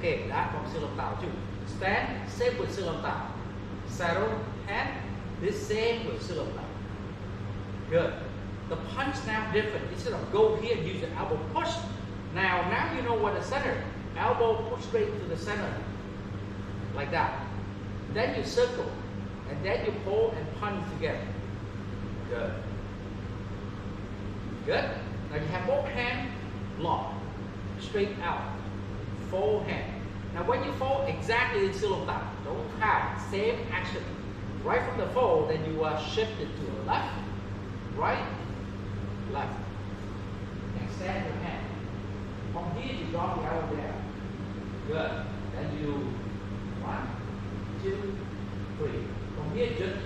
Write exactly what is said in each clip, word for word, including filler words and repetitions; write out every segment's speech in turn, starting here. kể đã from Siu Lim Tau too. Stand, same with Siu Lim Tau. Saddle, hand, this same with Siu Lim Tau. Good. The punch now different. Instead of go here, use the elbow push. Now, now you know what the center. Elbow push straight to the center, like that. Then you circle, and then you pull and punch together. Good. Good. Now you have both hands locked, straight out, full hand. Now when you fold, exactly in Siu Lim Tau, don't hide, same action. Right from the fold, then you are shifted to the left, right, left. Extend your hand. From here, you drop the elbow down. Good. Then you, one, two, three. From here, just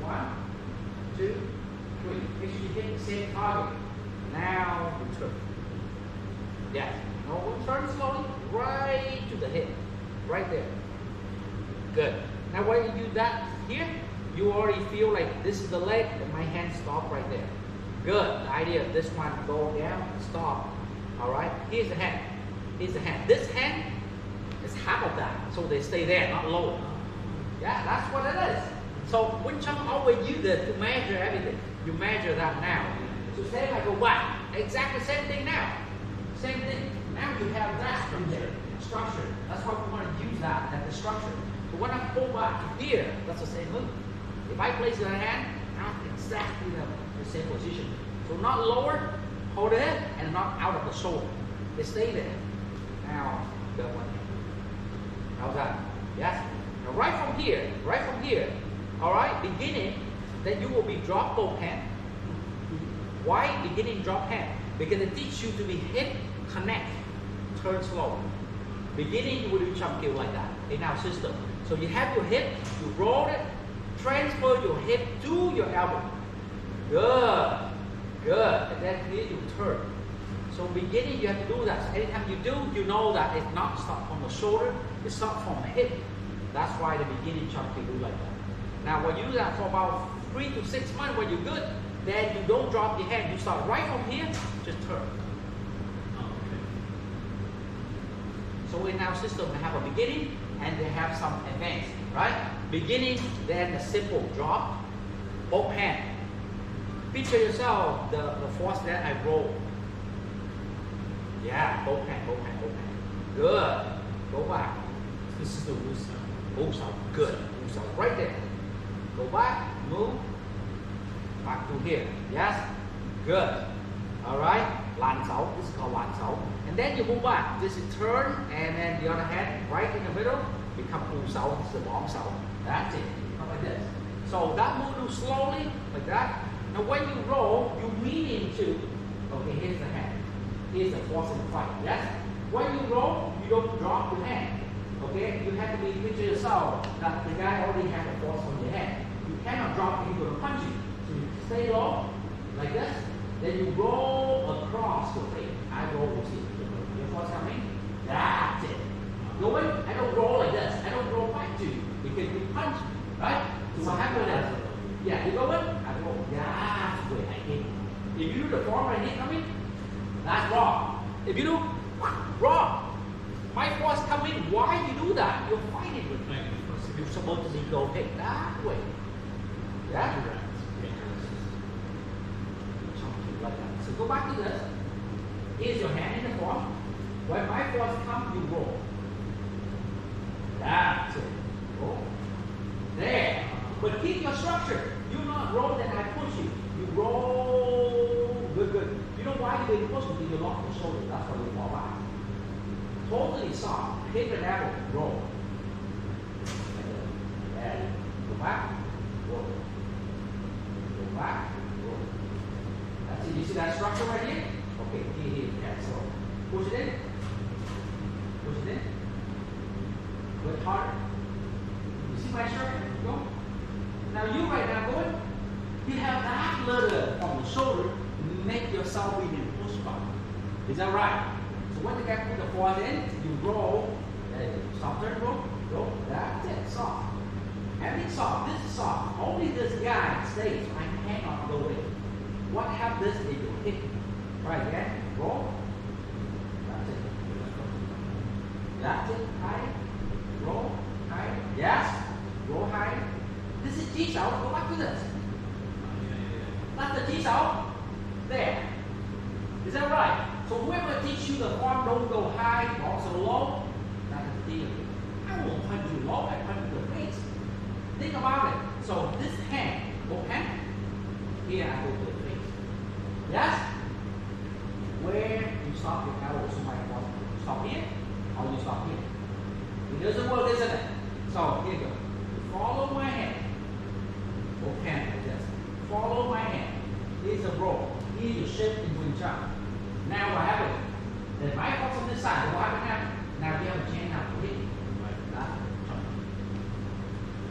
one, two, three. Make sure you hit the same target. Now, you turn. Yes. Now, we'll turn slowly right to the head. Right there. Good. Now, when you do that here, you already feel like this is the leg and my hand stop right there. Good. The idea of this one, go down, stop. Alright, here's the hand, here's the hand. This hand is half of that, so they stay there, not lower. Yeah, that's what it is. So Wing Chun always use this to measure everything. You measure that now. So say like a wah, exactly same thing now. Same thing, now you have that structure. structure. That's why we want to use that as the structure. So when I pull back here, that's the same move. If I place the hand, I'm exactly the, the same position. So not lower, hold it and not out of the shoulder. They stay there. Now, the one. How's that? Yes? Now, right from here, right from here, all right, beginning, then you will be drop both hands. Why beginning drop hand? Because it teach you to be hip, connect, turn slow. Beginning, you will do jump kill like that in our system. So you have your hip, you roll it, transfer your hip to your elbow. Good. Good, and then here you turn. So beginning you have to do that. So anytime you do, you know that it's not start from the shoulder, it's not from the hip. That's why the beginning chunk you do like that. Now when you do that for about three to six months when you're good, then you don't drop your hand. You start right from here, just turn. So in our system they have a beginning and they have some advanced, right? Beginning, then the simple drop, both hands. Picture yourself the, the force that I roll. Yeah, both hand, both hand, both hand. Good. Go back. This is the Moo Sao. Moo Sao. Good. Moo Sao. Right there. Go back. Move. Back to here. Yes. Good. Alright. Lan Sao. This is called Lan Sao. And then you move back. This is turn. And then the other hand right in the middle. Become Moo Sao. This is the Bong Sao. That's it. Not like this. So that move slowly like that. Now when you roll, you lean into, okay, here's the hand, here's the force in the fight, yes? When you roll, you don't drop your hand, okay? You have to be picture yourself that the guy already has the force on your hand. You cannot drop into a punching. So you stay low, like this, then you roll across your face. I roll with you. Your force coming? That's it. No way, I don't roll like this. I don't roll like you, because you punch, right? So what happened is, yeah, you go in, I go, that's where I hit. If you do the form right here coming, that's wrong. If you do, wrong. My force coming, why you do that? You're fighting with me. You're supposed to go hit that way. Yeah? Correct. Like that. So go back to this. Here's your hand in the form. When my force comes, you roll. That's it. Roll. There. But keep your structure. You not roll that I push you. You roll. Good, good. You know why you didn't push me? Because you lock the shoulder. That's why you fall back. Totally soft. Hit the elbow. Roll. And go back. Roll. Go back. Roll. That's it. You see that structure right here? Okay. Here, here. Yeah, so push it in. Push it in. Work hard. You see my structure? Go. Now you right now going, you have that little on the shoulder, make yourself in and push back. Is that right? So when the guy put the force in, you roll, soft turn, roll, roll, that's it, soft. Everything soft, this is soft. Only this guy stays, I cannot go in. What have this if you hit? Right, again, roll. That's it. That's it. High. Roll. High. Yes. Roll high. This is Chi Sau. Go back to this. That's the Chi Sau. There. Is that right? So whoever teach you the form, don't go high, also low. That's the deal. I won't punch you low. I punch you in the face. Think about it. So this hand, both hand, here I go to the face. Yes. Where you stop your arrow, somebody wants to stop here, or you stop here. It doesn't work, isn't it? So here you go. Follow my hand. Both hands like this. Follow my hand. Here's the roll. Here you shift in Wing Chun. Now what happened? Then my box on this side, what happened now? Now we have a chain now to hit.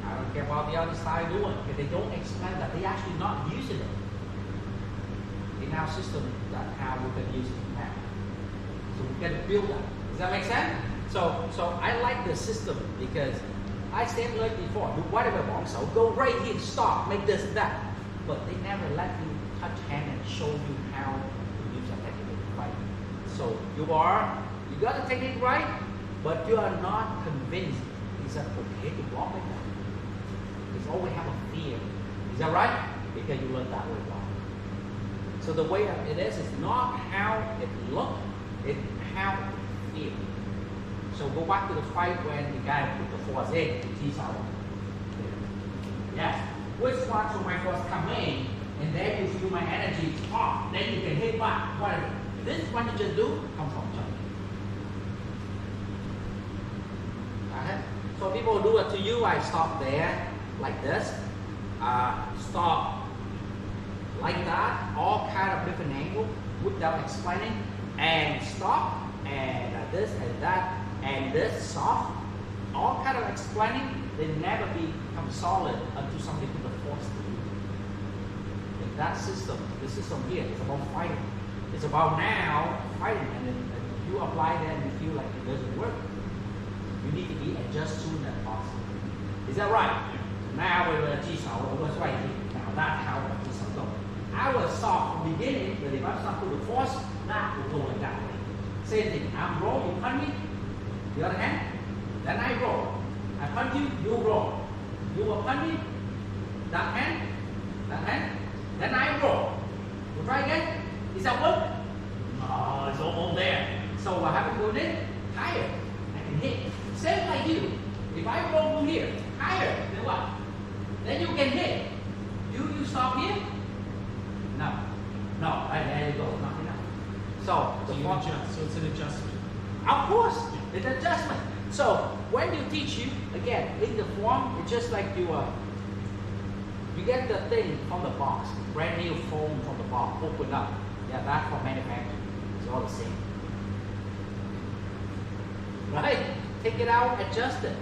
I don't care about the other side doing. If they don't explain that, they actually not using it. In our system, that's how we can use it now. So we can build that. Does that make sense? So, so I like the system because I said like before, do whatever Bong Sao, go right here, stop, make this and that. But they never let you touch hand and show you how to use a technique right. So you are, you got the technique right, but you are not convinced. Is that okay to walk like that? Because always have a fear. Is that right? Because you learn that way wrong. So the way it is, is not how it looks, it's how it feels. So go back to the fight when the guy put the force in, the teeth out. Yes. Which one should my force come in, and then you feel my energy is off, then you can hit back, whatever. This one you just do, come from China. Uh-huh. So people do it to you, I stop there, like this. Uh, stop. Like that, all kind of different angles without explaining, and stop, and uh, this, and that, and this, soft, all kind of explaining, they never become solid until somebody put the force to you. And that system, the system here is about fighting. It's about now fighting, and then and you apply that and you feel like it doesn't work. You need to be adjust soon as possible. Is that right? Yeah. Now we're going to teach our what's right here. Now that's how we teach our goal. I was soft from the beginning, but if I start putting the force, that will go like that way. Same thing, I'm roll, you punch me, the other hand, then I roll. I punch you, you roll. You will punch me, that hand, that hand, then I roll. You try again, is that work? No, it's almost there. So what happened to it? Higher, I can hit. Same like you, if I roll from here, higher, then what? Then you can hit. You, you stop here. No, no, right there you go, not enough. So, so, you adjust. So it's an adjustment. Of course, yeah. It's an adjustment. So when you teach you, again, in the form, it's just like you uh, you get the thing from the box, brand new foam from the box, open up. Yeah, that's for manufacturing. It's all the same. Right? Take it out, adjust it.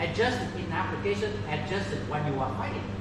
Adjust it in application, adjust it when you are fighting.